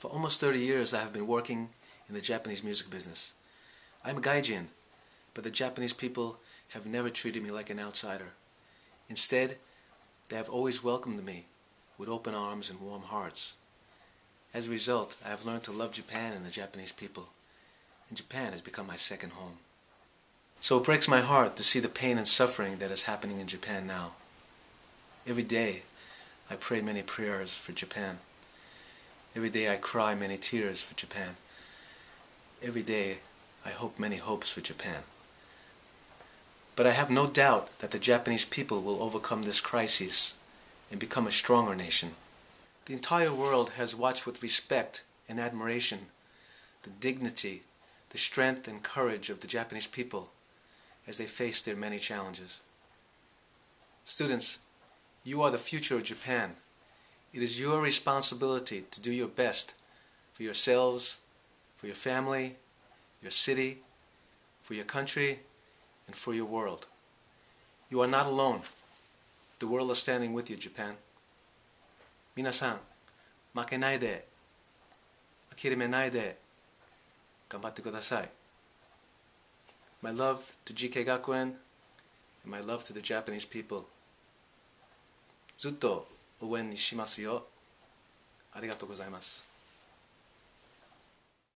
For almost 30 years I have been working in the Japanese music business. I'm a gaijin, but the Japanese people have never treated me like an outsider. Instead, they have always welcomed me with open arms and warm hearts. As a result, I have learned to love Japan and the Japanese people, and Japan has become my second home. So it breaks my heart to see the pain and suffering that is happening in Japan now. Every day, I pray many prayers for Japan. Every day I cry many tears for Japan. Every day I hope many hopes for Japan. But I have no doubt that the Japanese people will overcome this crisis and become a stronger nation. The entire world has watched with respect and admiration the dignity, the strength and courage of the Japanese people as they face their many challenges. Students, you are the future of Japan. It is your responsibility to do your best for yourselves, for your family, your city, for your country, and for your world. You are not alone. The world is standing with you, Japan. Minasan, makenai de, akiremenai de, ganbatte kudasai. My love to Jikei Gakuen, and my love to the Japanese people. Zutto, 応援にしますよ。ありがとうございます。